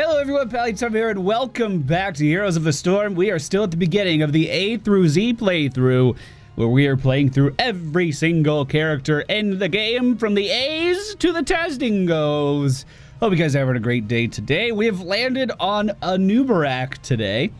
Hello everyone, PallyTub here, and welcome back to Heroes of the Storm. We are still at the beginning of the A through Z playthrough, where we are playing through every single character in the game, from the A's to the Tazdingos. Hope you guys are having a great day today. We have landed on Anub'arak today.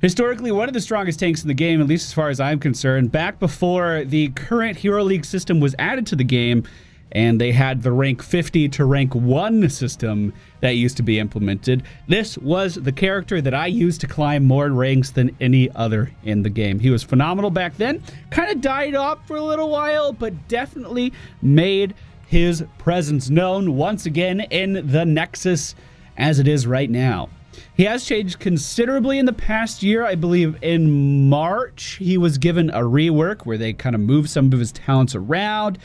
Historically, one of the strongest tanks in the game, at least as far as I'm concerned, back before the current Hero League system was added to the game, and they had the rank 50 to rank 1 system that used to be implemented. This was the character that I used to climb more ranks than any other in the game. He was phenomenal back then, kind of died off for a little while, but definitely made his presence known once again in the Nexus as it is right now. He has changed considerably in the past year. I believe in March, he was given a rework where they kind of moved some of his talents around,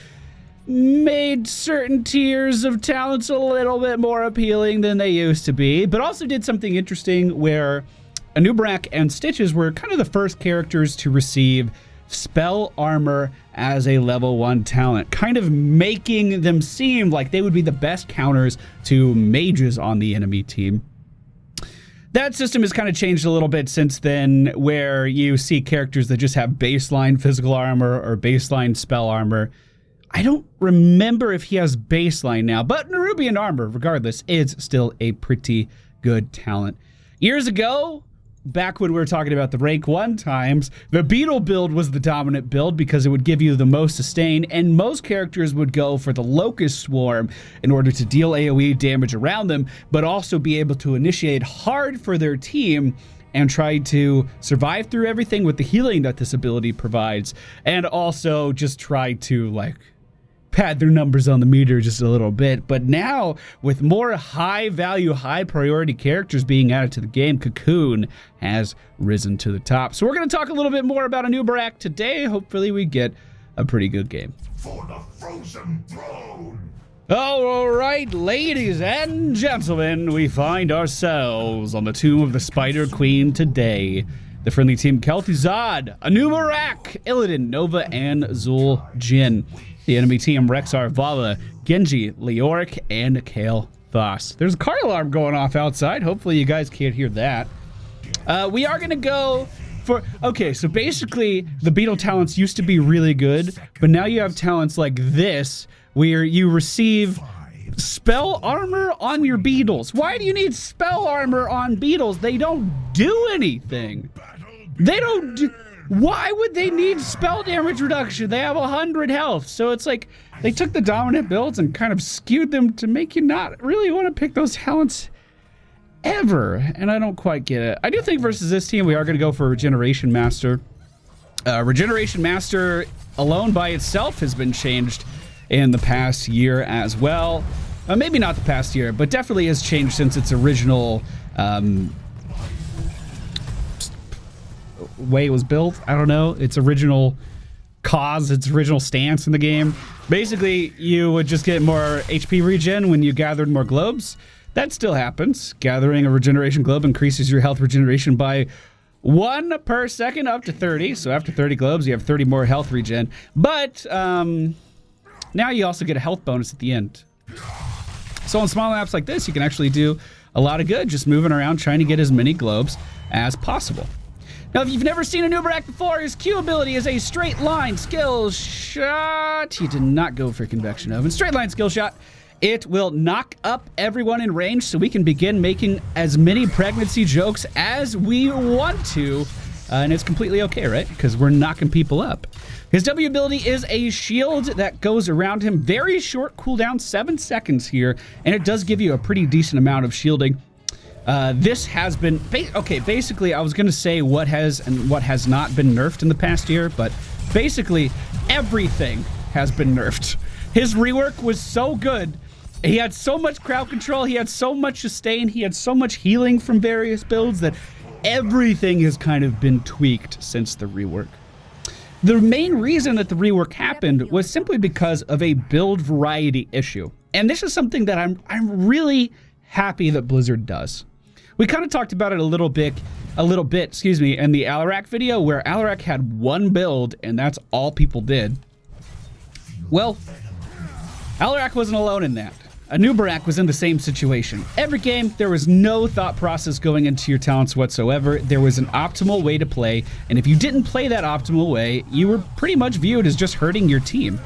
made certain tiers of talents a little bit more appealing than they used to be, but also did something interesting where Anub'arak and Stitches were kind of the first characters to receive spell armor as a level 1 talent, kind of making them seem like they would be the best counters to mages on the enemy team. That system has kind of changed a little bit since then, where you see characters that just have baseline physical armor or baseline spell armor. I don't remember if he has baseline now, but Nerubian Armor, regardless, is still a pretty good talent. Years ago, back when we were talking about the rank 1 times, the Beetle build was the dominant build because it would give you the most sustain, and most characters would go for the Locust Swarm in order to deal AoE damage around them, but also be able to initiate hard for their team and try to survive through everything with the healing that this ability provides, and also just try to, like, pad their numbers on the meter just a little bit. But now, with more high value, high priority characters being added to the game, Cocoon has risen to the top. So we're going to talk a little bit more about Anub'arak today. Hopefully we get a pretty good game. For the Frozen Throne. All right, ladies and gentlemen, we find ourselves on the tomb of the Spider Queen today. The friendly team: Kel'thuzad, Anub'arak, Illidan, Nova, and Zul'jin. The enemy team: Rexxar, Vala, Genji, Leoric, and Kael'thas. There's a car alarm going off outside. Hopefully you guys can't hear that. We are going to go for... Okay, so basically the Beetle talents used to be really good, but now you have talents like this where you receive spell armor on your Beetles. Why do you need spell armor on Beetles? They don't do anything. They don't do... Why would they need spell damage reduction? They have 100 health. So it's like they took the dominant builds and kind of skewed them to make you not really want to pick those talents ever. And I don't quite get it. I do think versus this team, we are going to go for Regeneration Master. Regeneration Master alone by itself has been changed in the past year as well. Maybe not the past year, but definitely has changed since its original... way it was built. I don't know, its original cause, its original stance in the game. Basically, you would just get more HP regen when you gathered more globes. That still happens. Gathering a regeneration globe increases your health regeneration by 1 per second up to 30. So after 30 globes, you have 30 more health regen. But now you also get a health bonus at the end. So on small maps like this, you can actually do a lot of good just moving around trying to get as many globes as possible. Now, if you've never seen Anub'arak before, his Q ability is a straight line skill shot. He did not go for convection oven. Straight line skill shot. It will knock up everyone in range, so we can begin making as many pregnancy jokes as we want to. And it's completely okay, right? Because we're knocking people up. His W ability is a shield that goes around him. Very short cooldown, 7 seconds here. And it does give you a pretty decent amount of shielding. This has been, okay, basically I was going to say what has and what has not been nerfed in the past year, but basically everything has been nerfed. His rework was so good. He had so much crowd control. He had so much sustain. He had so much healing from various builds that everything has kind of been tweaked since the rework. The main reason that the rework happened was simply because of a build variety issue. And this is something that I'm really happy that Blizzard does. We kind of talked about it a little bit, excuse me, in the Alarak video, where Alarak had 1 build and that's all people did. Well, Alarak wasn't alone in that. Anub'arak was in the same situation. Every game, there was no thought process going into your talents whatsoever. There was an optimal way to play, and if you didn't play that optimal way, you were pretty much viewed as just hurting your team.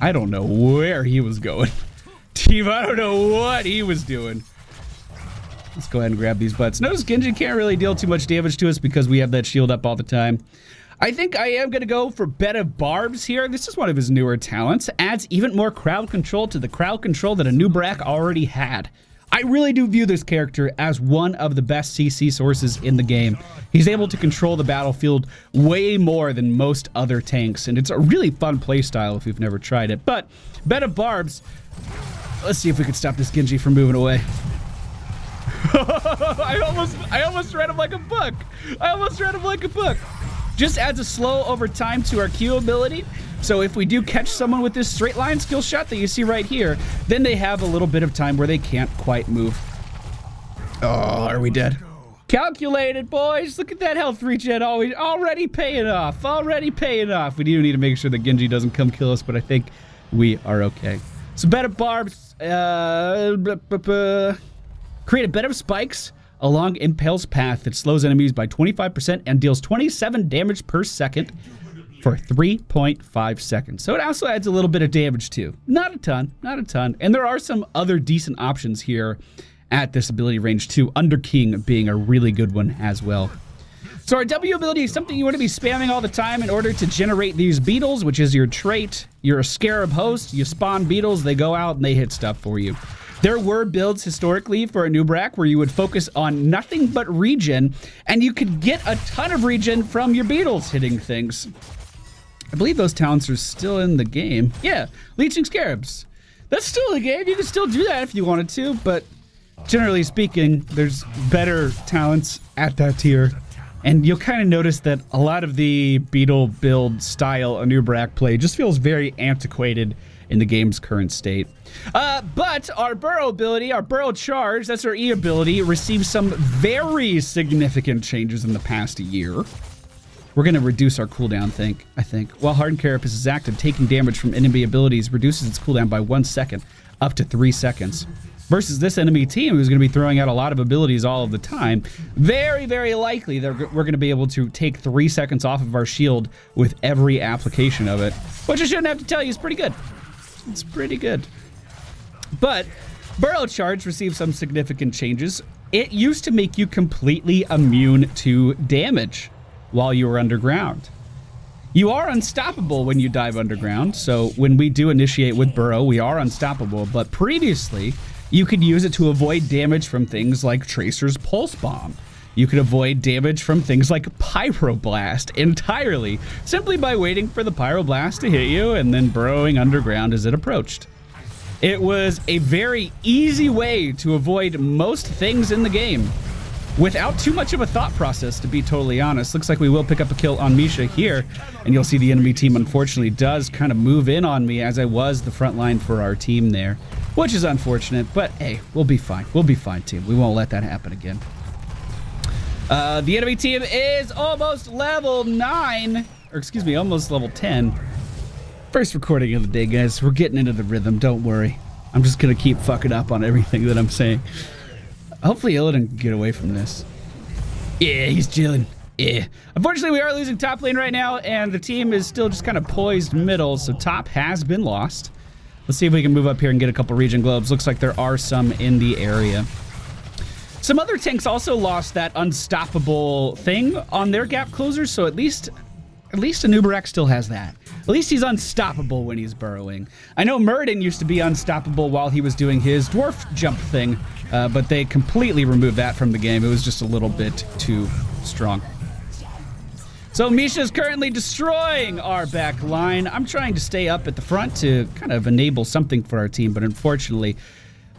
I don't know where he was going. Team, I don't know what he was doing. Let's go ahead and grab these butts. Notice Genji can't really deal too much damage to us because we have that shield up all the time. I think I am going to go for Beta Barbs here. This is one of his newer talents. Adds even more crowd control to the crowd control that Anub'arak already had. I really do view this character as one of the best CC sources in the game. He's able to control the battlefield way more than most other tanks, and it's a really fun playstyle if you've never tried it. But Beta Barbs, let's see if we can stop this Genji from moving away. I almost read him like a book. Just adds a slow over time to our Q ability. So if we do catch someone with this straight line skill shot that you see right here, then they have a little bit of time where they can't quite move. Oh, are we dead? Calculated, boys. Look at that health regen. Already paying off. We do need to make sure that Genji doesn't come kill us, but I think we are okay. So Beta Barbs, create a bed of spikes along Impale's path that slows enemies by 25% and deals 27 damage per second for 3.5 seconds. So it also adds a little bit of damage too. Not a ton, And there are some other decent options here at this ability range too, Under King being a really good one as well. So our W ability is something you want to be spamming all the time in order to generate these beetles, which is your trait. You're a scarab host, you spawn beetles, they go out and they hit stuff for you. There were builds historically for Anub'arak where you would focus on nothing but regen, and you could get a ton of regen from your beetles hitting things. I believe those talents are still in the game. Yeah, Leeching Scarabs. That's still in the game. You can still do that if you wanted to, but generally speaking, there's better talents at that tier. And you'll kind of notice that a lot of the beetle build style Anub'arak play just feels very antiquated in the game's current state. But our Burrow ability, our Burrow Charge, that's our E ability, receives some very significant changes in the past year. We're gonna reduce our cooldown, I think. While Hardened Carapace is active, taking damage from enemy abilities reduces its cooldown by 1 second, up to 3 seconds. Versus this enemy team who's gonna be throwing out a lot of abilities all of the time, very, very likely that we're gonna be able to take 3 seconds off of our shield with every application of it, which I shouldn't have to tell you is pretty good. It's pretty good. But Burrow Charge receives some significant changes. It used to make you completely immune to damage while you were underground. You are unstoppable when you dive underground, so when we do initiate with Burrow, we are unstoppable, but previously, you could use it to avoid damage from things like Tracer's Pulse Bomb. You could avoid damage from things like Pyroblast entirely, simply by waiting for the Pyroblast to hit you and then burrowing underground as it approached. It was a very easy way to avoid most things in the game without too much of a thought process, to be totally honest. Looks like we will pick up a kill on Misha here, and you'll see the enemy team unfortunately does kind of move in on me as I was the front line for our team there, which is unfortunate, but hey, we'll be fine. We'll be fine, team. We won't let that happen again. The enemy team is almost level 9, or excuse me, almost level 10. First recording of the day, guys. We're getting into the rhythm, don't worry. I'm just gonna keep fucking up on everything that I'm saying. Hopefully Illidan can get away from this. Yeah, he's chilling. Yeah. Unfortunately, we are losing top lane right now, and the team is still just kind of poised middle, so top has been lost. Let's see if we can move up here and get a couple region globes. Looks like there are some in the area. Some other tanks also lost that unstoppable thing on their gap closers, so at least Anub'arak still has that. At least he's unstoppable when he's burrowing. I know Muradin used to be unstoppable while he was doing his dwarf jump thing, but they completely removed that from the game. It was just a little bit too strong. So Misha's currently destroying our back line. I'm trying to stay up at the front to kind of enable something for our team, but unfortunately,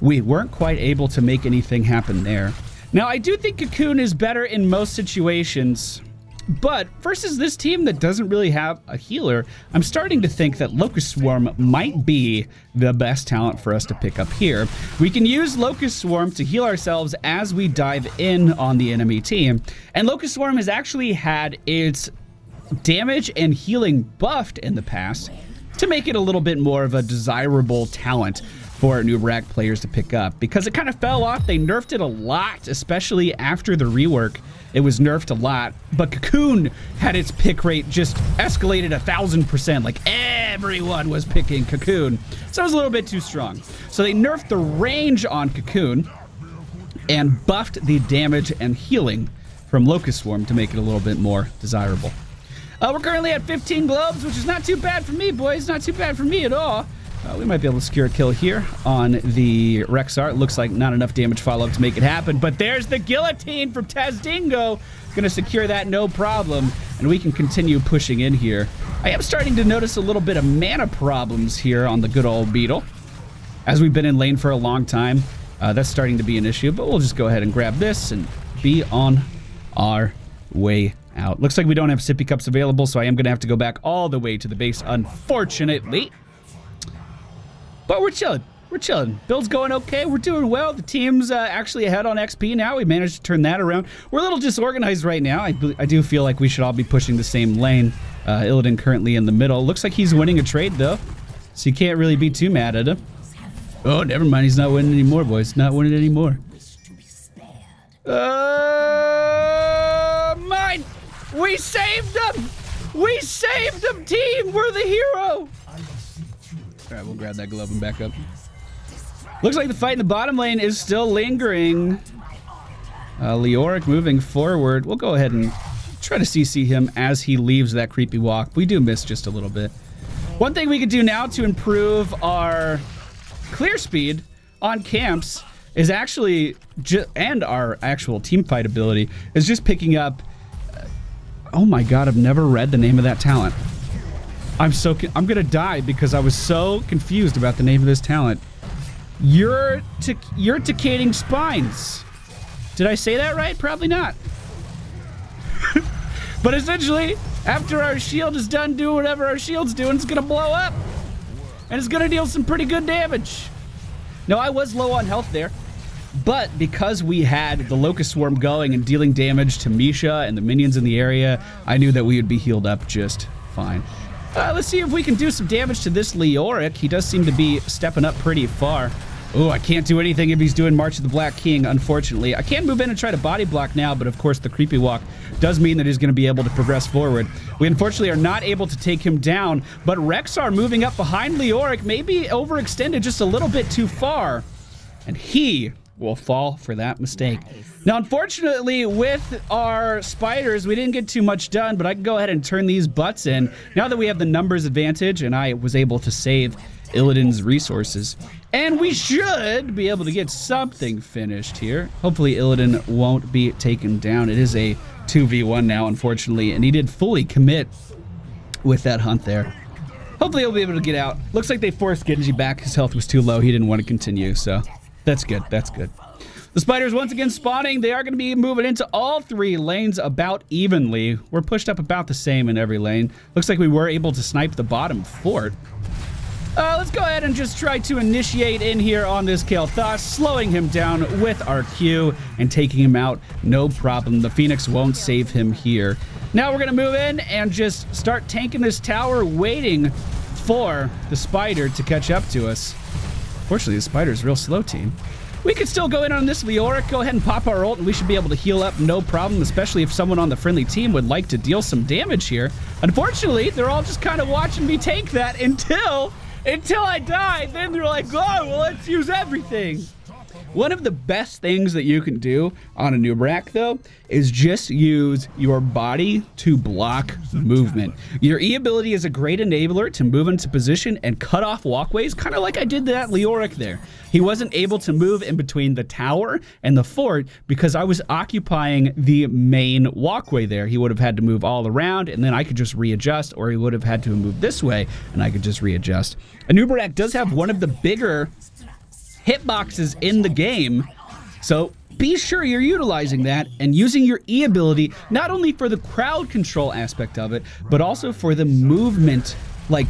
we weren't quite able to make anything happen there. Now, I do think Cocoon is better in most situations, but versus this team that doesn't really have a healer, I'm starting to think that Locust Swarm might be the best talent for us to pick up here. We can use Locust Swarm to heal ourselves as we dive in on the enemy team, and Locust Swarm has actually had its damage and healing buffed in the past. to make it a little bit more of a desirable talent for Anub'arak players to pick up, because it kind of fell off. They nerfed it a lot, especially after the rework. It was nerfed a lot, but Cocoon had its pick rate just escalated 1,000%. Like, everyone was picking Cocoon, so it was a little bit too strong. So they nerfed the range on Cocoon and buffed the damage and healing from Locust Swarm to make it a little bit more desirable. We're currently at 15 globes, which is not too bad for me, boys. Not too bad for me at all. We might be able to secure a kill here on the Rexxar. It looks like not enough damage follow-up to make it happen, but there's the guillotine from Tazdingo. Gonna secure that no problem, and we can continue pushing in here. I am starting to notice a little bit of mana problems here on the good old Beetle. As we've been in lane for a long time, that's starting to be an issue, but we'll just go ahead and grab this and be on our way out. Looks like we don't have sippy cups available, so I am gonna have to go back all the way to the base, unfortunately. But we're chilling. We're chilling. Build's going okay. We're doing well. The team's actually ahead on XP now. We managed to turn that around. We're a little disorganized right now. I do feel like we should all be pushing the same lane. Illidan currently in the middle. Looks like he's winning a trade, though, so you can't really be too mad at him. Oh, never mind. He's not winning anymore, boys. Not winning anymore. Mine! We saved him! We saved him, team! We're the hero! All right, we'll grab that glove and back up. Looks like the fight in the bottom lane is still lingering. Leoric moving forward. We'll go ahead and try to CC him as he leaves that creepy walk. We do miss just a little bit. One thing we could do now to improve our clear speed on camps is actually, and our actual team fight ability, is just picking up, oh my God, I've never read the name of that talent. I'm gonna die because I was so confused about the name of this talent. You're urticating spines. Did I say that right? Probably not. But essentially, after our shield is done doing whatever our shield's doing, it's gonna blow up. And it's gonna deal some pretty good damage. Now, I was low on health there, but because we had the Locust Swarm going and dealing damage to Misha and the minions in the area, I knew that we would be healed up just fine. Let's see if we can do some damage to this Leoric. He does seem to be stepping up pretty far. Oh, I can't do anything if he's doing March of the Black King, unfortunately. I can move in and try to body block now, but of course the creepy walk does mean that he's going to be able to progress forward. We unfortunately are not able to take him down, but Rexxar moving up behind Leoric may be overextended just a little bit too far, and he will fall for that mistake. Nice. Now, unfortunately, with our spiders, we didn't get too much done, but I can go ahead and turn these butts in now that we have the numbers advantage, and I was able to save Illidan's resources. And we should be able to get something finished here. Hopefully, Illidan won't be taken down. It is a 2v1 now, unfortunately, and he did fully commit with that hunt there. Hopefully, he'll be able to get out. Looks like they forced Genji back. His health was too low. He didn't want to continue, so... that's good. That's good. The spiders once again spawning. They are going to be moving into all three lanes about evenly. We're pushed up about the same in every lane. Looks like we were able to snipe the bottom fort. Let's go ahead and just try to initiate in here on this Kael'thas, slowing him down with our Q and taking him out. No problem. The Phoenix won't save him here. Now we're going to move in and just start tanking this tower, waiting for the spider to catch up to us. Fortunately, the spider's a real slow team. We could still go in on this Leoric, go ahead and pop our ult, and we should be able to heal up no problem, especially if someone on the friendly team would like to deal some damage here. Unfortunately, they're all just kind of watching me take that until I die. Then they're like, oh, well, let's use everything. One of the best things that you can do on Anub'arak, though, is just use your body to block movement. Your E ability is a great enabler to move into position and cut off walkways, kind of like I did that Leoric there. He wasn't able to move in between the tower and the fort because I was occupying the main walkway there. He would have had to move all around, and then I could just readjust, or he would have had to move this way, and I could just readjust. Anub'arak does have one of the bigger hitboxes in the game, so be sure you're utilizing that and using your E ability not only for the crowd control aspect of it, but also for the movement, like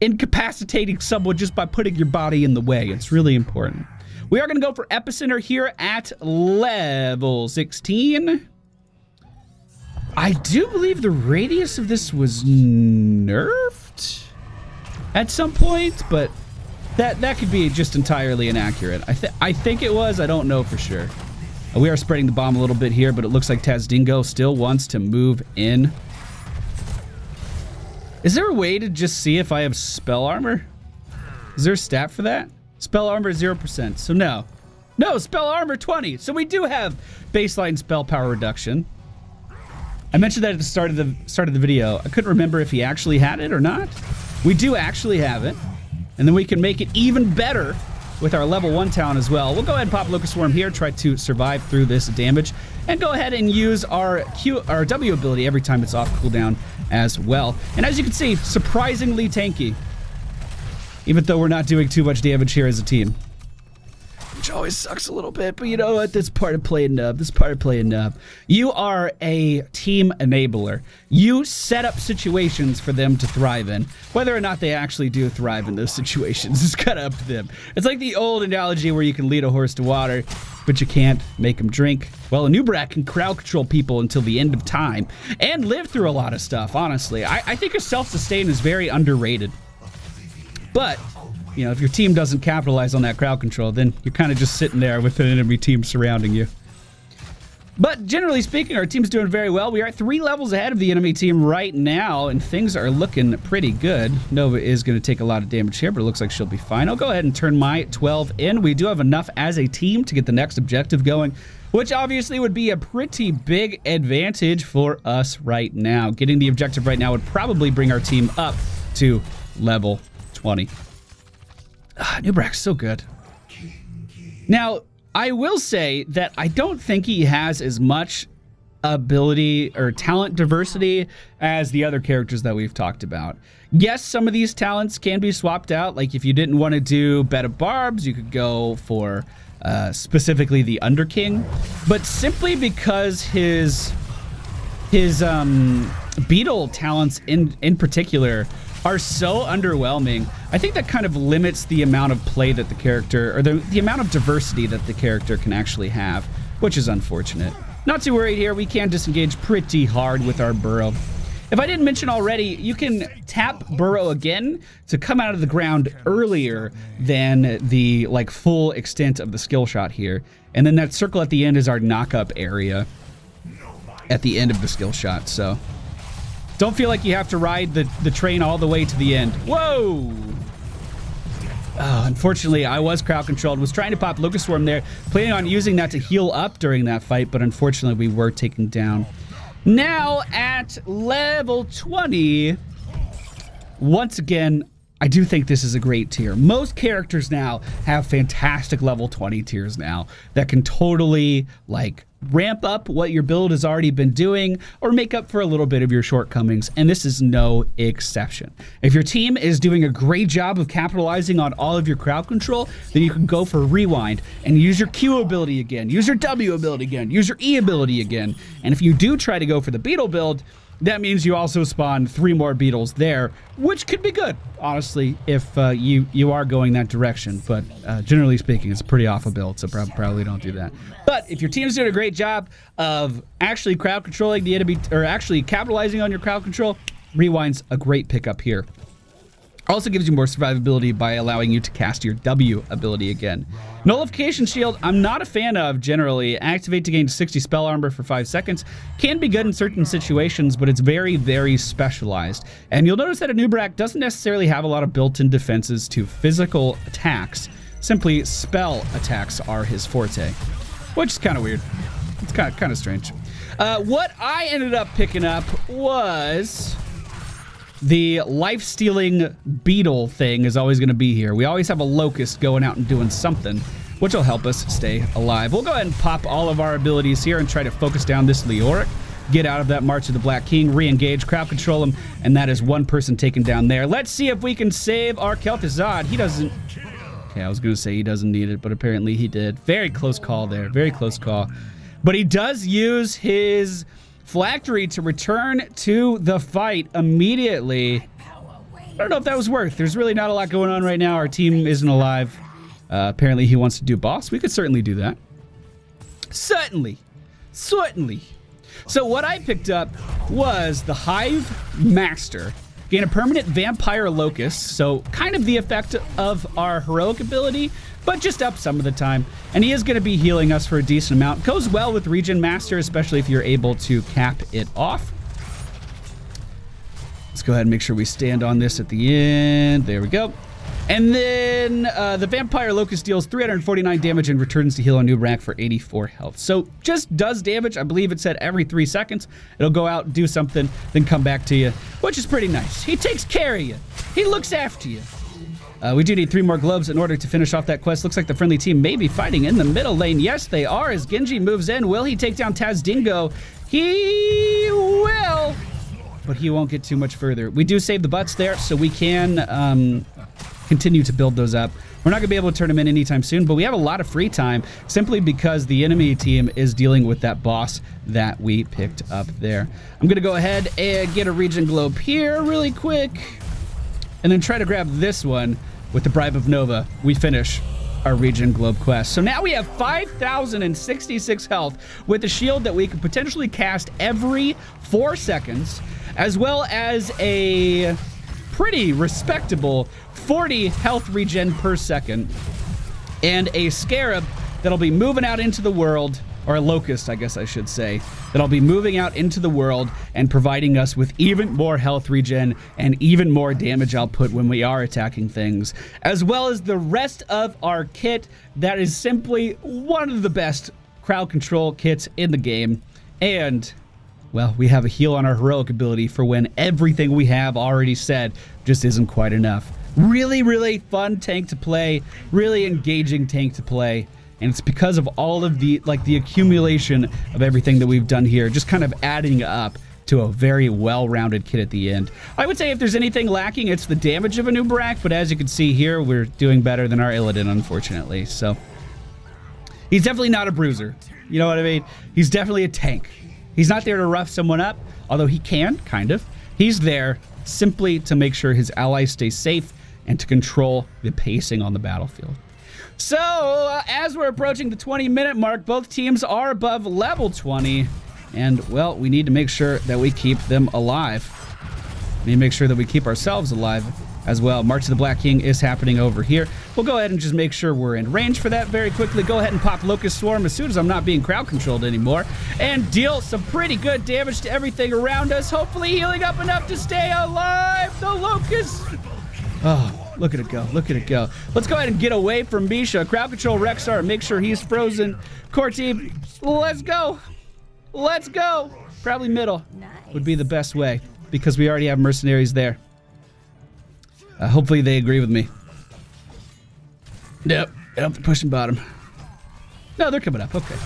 incapacitating someone just by putting your body in the way. It's really important. We are going to go for Epicenter here at level 16. I do believe the radius of this was nerfed. at some point, but that could be just entirely inaccurate. I think it was. I don't know for sure. We are spreading the bomb a little bit here, but it looks like Tazdingo still wants to move in. Is there a way to just see if I have spell armor? Is there a stat for that? Spell armor 0%, so no. No, spell armor 20, so we do have baseline spell power reduction. I mentioned that at the start of the video. I couldn't remember if he actually had it or not. We do actually have it, and then we can make it even better with our level 1 talent as well. We'll go ahead and pop Locust Swarm here, try to survive through this damage, and go ahead and use our W ability every time it's off cooldown as well. And as you can see, surprisingly tanky, even though we're not doing too much damage here as a team, which always sucks a little bit, but you know what? This part of playing Nub. This part of playing Nub. You are a team enabler. You set up situations for them to thrive in. Whether or not they actually do thrive in those situations is kind of up to them. It's like the old analogy where you can lead a horse to water, but you can't make him drink. Well, Anub'arak can crowd control people until the end of time and live through a lot of stuff, honestly. I think his self-sustain is very underrated. But you know, if your team doesn't capitalize on that crowd control, then you're kind of just sitting there with an enemy team surrounding you. But generally speaking, our team's doing very well. We are 3 levels ahead of the enemy team right now, and things are looking pretty good. Nova is going to take a lot of damage here, but it looks like she'll be fine. I'll go ahead and turn my 12 in. We do have enough as a team to get the next objective going, which obviously would be a pretty big advantage for us right now. Getting the objective right now would probably bring our team up to level 20. Anub'arak's so good. Now, I will say that I don't think he has as much ability or talent diversity as the other characters that we've talked about. Yes, some of these talents can be swapped out. Like if you didn't want to do Beta Barbs, you could go for specifically the Underking. But simply because his beetle talents in particular are so underwhelming, I think that kind of limits the amount of play that the character, or the amount of diversity that the character can actually have, which is unfortunate. Not too worried here, we can disengage pretty hard with our Burrow. If I didn't mention already, you can tap Burrow again to come out of the ground earlier than the like full extent of the skill shot here. And then that circle at the end is our knock-up area at the end of the skill shot, so don't feel like you have to ride the train all the way to the end. Whoa! Oh, unfortunately, I was crowd controlled. Was trying to pop Locust Swarm there, planning on using that to heal up during that fight, but unfortunately, we were taken down. Now at level 20, once again, I do think this is a great tier. Most characters now have fantastic level 20 tiers now that can totally like ramp up what your build has already been doing or make up for a little bit of your shortcomings, and this is no exception. If your team is doing a great job of capitalizing on all of your crowd control, then you can go for rewind and use your Q ability again, use your W ability again, use your E ability again. And if you do try to go for the beetle build, that means you also spawn 3 more beetles there, which could be good, honestly, if you are going that direction. But generally speaking, it's pretty awful build, so probably don't do that. But if your team's doing a great job of actually crowd controlling the enemy, or actually capitalizing on your crowd control, rewind's a great pickup here. Also gives you more survivability by allowing you to cast your W ability again. Nullification Shield, I'm not a fan of generally. Activate to gain 60 spell armor for 5 seconds. Can be good in certain situations, but it's very, very specialized. And you'll notice that Anub'arak doesn't necessarily have a lot of built-in defenses to physical attacks. Simply spell attacks are his forte, which is kind of weird. It's kind of strange. What I ended up picking up was the life-stealing beetle thing is always going to be here. We always have a locust going out and doing something, which will help us stay alive. We'll go ahead and pop all of our abilities here and try to focus down this Leoric. Get out of that March of the Black King, re-engage, crowd control him, and that is one person taken down there. Let's see if we can save our Kel'thuzad. He doesn't... Okay, I was going to say he doesn't need it, but apparently he did. Very close call there. Very close call. But he does use his Flactory to return to the fight immediately. I don't know if that was worth. There's really not a lot going on right now. Our team isn't alive. Apparently he wants to do boss. We could certainly do that. Certainly. So what I picked up was the Hive Master. Gain a permanent Vampire Locust, so kind of the effect of our heroic ability, but just up some of the time. And he is going to be healing us for a decent amount. Goes well with Regen Master, especially if you're able to cap it off. Let's go ahead and make sure we stand on this at the end. There we go. And then the Vampire Locust deals 349 damage and returns to heal Anub'arak for 84 health. So just does damage. I believe it said every 3 seconds. It'll go out, do something, then come back to you, which is pretty nice. He takes care of you. He looks after you. We do need 3 more gloves in order to finish off that quest. Looks like the friendly team may be fighting in the middle lane. Yes, they are. As Genji moves in, will he take down Tazdingos? He will, but he won't get too much further. We do save the butts there, so we can continue to build those up. We're not going to be able to turn them in anytime soon, but we have a lot of free time simply because the enemy team is dealing with that boss that we picked up there. I'm going to go ahead and get a Regen Globe here really quick, and then try to grab this one with the Bribe of Nova. We finish our Regen Globe quest. So now we have 5,066 health with a shield that we could potentially cast every 4 seconds, as well as a pretty respectable 40 health regen per second, and a scarab that'll be moving out into the world, or a locust, I guess I should say, that'll be moving out into the world and providing us with even more health regen and even more damage output when we are attacking things, as well as the rest of our kit that is simply one of the best crowd control kits in the game. And well, we have a heal on our heroic ability for when everything we have already said just isn't quite enough. Really, really fun tank to play, really engaging tank to play, and it's because of all of the accumulation of everything that we've done here, just kind of adding up to a very well-rounded kit at the end. I would say if there's anything lacking, it's the damage of Anub'arak, but as you can see here, we're doing better than our Illidan, unfortunately, so. He's definitely not a bruiser, you know what I mean? He's definitely a tank. He's not there to rough someone up, although he can, kind of. He's there simply to make sure his allies stay safe and to control the pacing on the battlefield. So, as we're approaching the 20-minute mark, both teams are above level 20, and, well, we need to make sure that we keep them alive. We need to make sure that we keep ourselves alive as well. March of the Black King is happening over here. We'll go ahead and just make sure we're in range for that very quickly. Go ahead and pop Locust Swarm as soon as I'm not being crowd controlled anymore, and deal some pretty good damage to everything around us, hopefully healing up enough to stay alive. The Locust... oh, look at it go. Look at it go. Let's go ahead and get away from Misha. Crowd control Rexxar. Make sure he's frozen. Core team, let's go. Let's go. Probably middle would be the best way because we already have mercenaries there. Hopefully they agree with me. Nope. They're pushing bottom. No, they're coming up. Okay.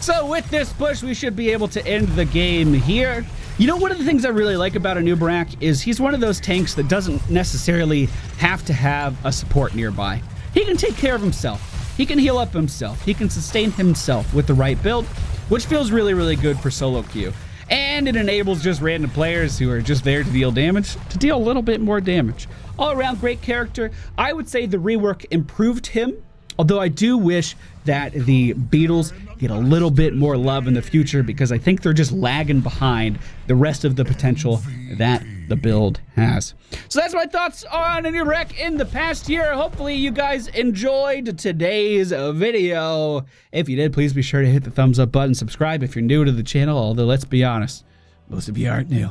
So with this push, we should be able to end the game here. You know, one of the things I really like about Anub'arak is he's one of those tanks that doesn't necessarily have to have a support nearby. He can take care of himself. He can heal up himself. He can sustain himself with the right build, which feels really, really good for solo queue. And it enables just random players who are just there to deal damage to deal a little bit more damage. All around great character. I would say the rework improved him, although I do wish that the Beatles get a little bit more love in the future because I think they're just lagging behind the rest of the potential that the build has. So that's my thoughts on Anub'arak in the past year. Hopefully you guys enjoyed today's video. If you did, please be sure to hit the thumbs up button, subscribe if you're new to the channel, although let's be honest, most of you aren't new.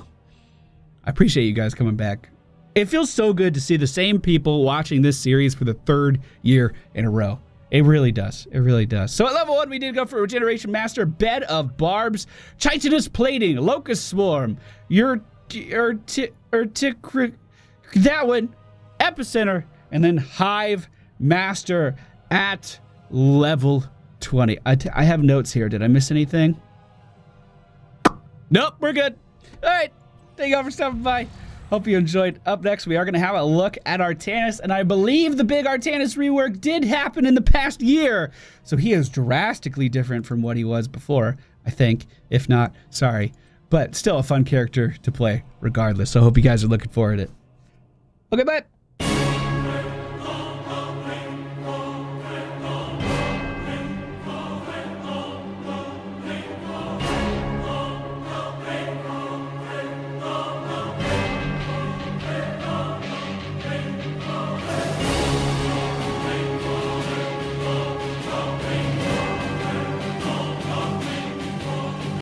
I appreciate you guys coming back. It feels so good to see the same people watching this series for the 3rd year in a row. It really does. It really does. So at level 1, we did go for Regeneration Master, Bed of Barbs, Chitinous Plating, Locust Swarm, that one, Epicenter, and then Hive Master at level 20. I have notes here. Did I miss anything? Nope, we're good. All right. Thank you all for stopping by. Hope you enjoyed. Up next, we are going to have a look at Artanis, and I believe the big Artanis rework did happen in the past year. So he is drastically different from what he was before, I think. If not, sorry. But still a fun character to play regardless. So I hope you guys are looking forward to it. Okay, bye.